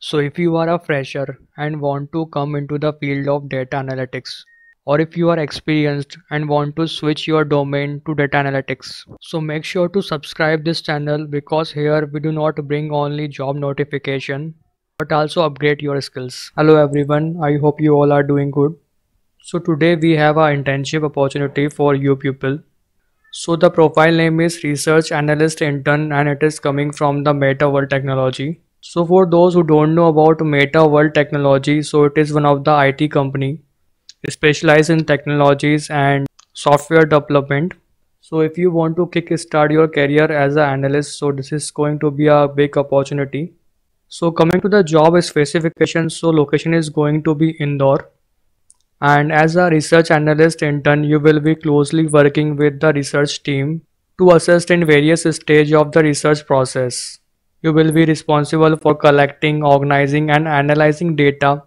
So if you are a fresher and want to come into the field of data analytics, or if you are experienced and want to switch your domain to data analytics, so make sure to subscribe this channel, because here we do not bring only job notification but also upgrade your skills. Hello everyone, I hope you all are doing good. So today we have an internship opportunity for you people. So the profile name is Research Analyst Intern and it is coming from the Meta World Technology. So for those who don't know about Meta World Technology, so it is one of the IT company specialized in technologies and software development. So if you want to kickstart your career as an analyst, so this is going to be a big opportunity. So coming to the job specifications, so location is going to be Indore. And as a research analyst intern, you will be closely working with the research team to assist in various stages of the research process. You will be responsible for collecting, organizing and analyzing data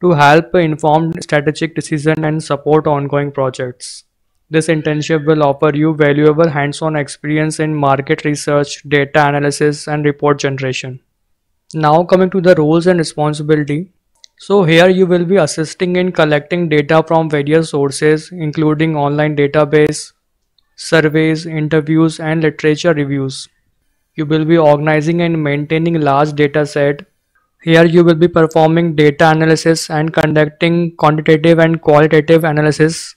to help inform strategic decisions and support ongoing projects. This internship will offer you valuable hands-on experience in market research, data analysis and report generation. Now coming to the roles and responsibility. So here you will be assisting in collecting data from various sources including online database, surveys, interviews and literature reviews. You will be organizing and maintaining large data set. Here you will be performing data analysis and conducting quantitative and qualitative analysis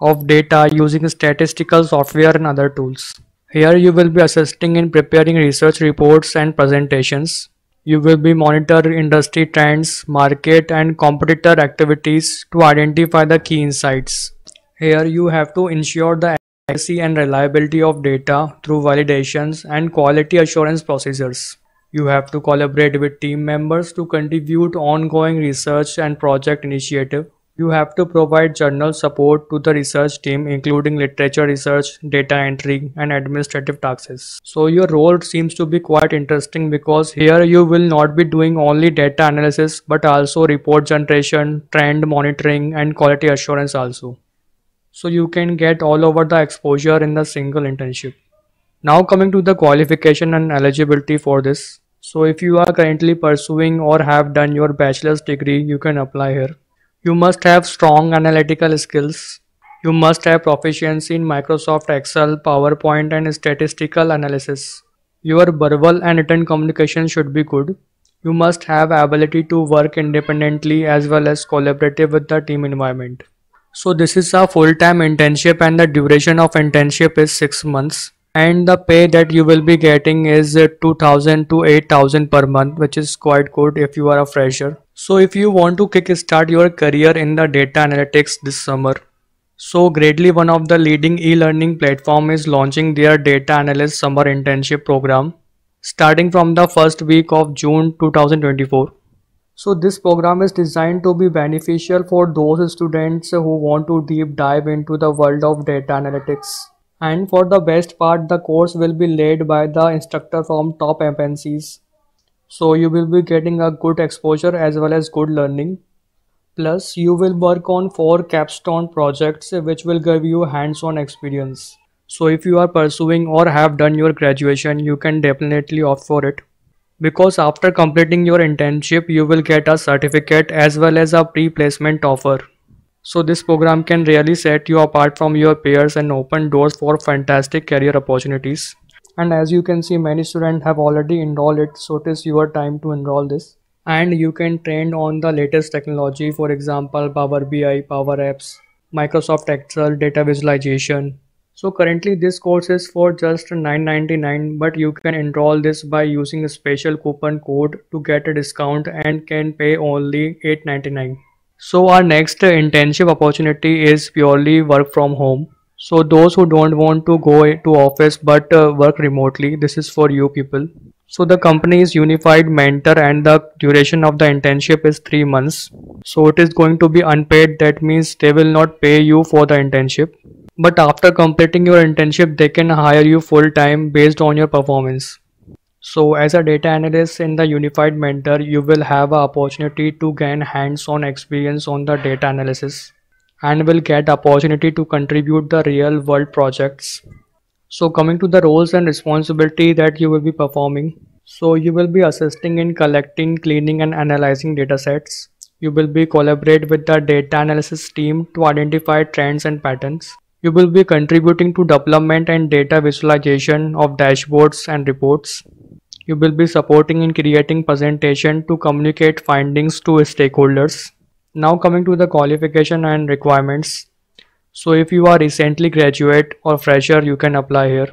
of data using statistical software and other tools. Here you will be assisting in preparing research reports and presentations. You will be monitoring industry trends, market and competitor activities to identify the key insights. Here you have to ensure the accuracy and reliability of data through validations and quality assurance procedures. You have to collaborate with team members to contribute ongoing research and project initiative. You have to provide general support to the research team including literature research, data entry and administrative tasks. So your role seems to be quite interesting, because here you will not be doing only data analysis but also report generation, trend monitoring and quality assurance also. So you can get all over the exposure in the single internship. Now coming to the qualification and eligibility for this. So if you are currently pursuing or have done your bachelor's degree, you can apply here. You must have strong analytical skills. You must have proficiency in Microsoft Excel, PowerPoint and statistical analysis. Your verbal and written communication should be good. You must have ability to work independently as well as collaborative with the team environment. So this is a full-time internship and the duration of internship is 6 months. And the pay that you will be getting is 2,000 to 8,000 per month, which is quite good if you are a fresher. So if you want to kickstart your career in the data analytics this summer, so Gradly, one of the leading e-learning platform, is launching their data analyst summer internship program starting from the first week of June 2024. So this program is designed to be beneficial for those students who want to deep dive into the world of data analytics. And for the best part, the course will be led by the instructor from top MNCs. So you will be getting a good exposure as well as good learning. Plus you will work on 4 capstone projects which will give you hands-on experience. So if you are pursuing or have done your graduation, you can definitely opt for it. Because after completing your internship, you will get a certificate as well as a pre-placement offer. So this program can really set you apart from your peers and open doors for fantastic career opportunities. And as you can see, many students have already enrolled it, so it is your time to enroll this. And you can train on the latest technology, for example Power BI, Power Apps, Microsoft Excel, data visualization. So currently this course is for just $9.99, but you can enroll this by using a special coupon code to get a discount and can pay only $8.99. So our next internship opportunity is purely work from home. So those who don't want to go to office but work remotely, this is for you people. So the company is Unified Mentor and the duration of the internship is 3 months. So it is going to be unpaid, that means they will not pay you for the internship. But after completing your internship, they can hire you full time based on your performance. So as a data analyst in the Unified Mentor, you will have an opportunity to gain hands-on experience on the data analysis and will get opportunity to contribute the real world projects. So coming to the roles and responsibility that you will be performing. So you will be assisting in collecting, cleaning and analyzing datasets. You will be collaborate with the data analysis team to identify trends and patterns. You will be contributing to development and data visualization of dashboards and reports. You will be supporting in creating presentation to communicate findings to stakeholders. Now coming to the qualification and requirements. So if you are recently graduate or fresher, you can apply here.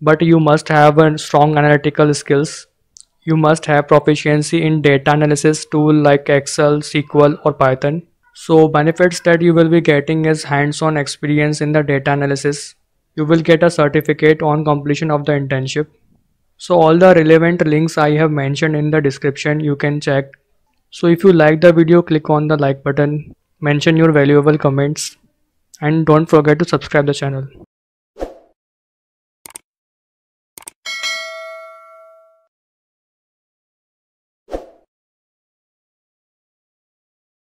But you must have a strong analytical skills. You must have proficiency in data analysis tool like Excel, SQL or Python. So benefits that you will be getting is hands-on experience in the data analysis. You will get a certificate on completion of the internship. So all the relevant links I have mentioned in the description, you can check. So if you like the video, click on the like button, mention your valuable comments and don't forget to subscribe the channel.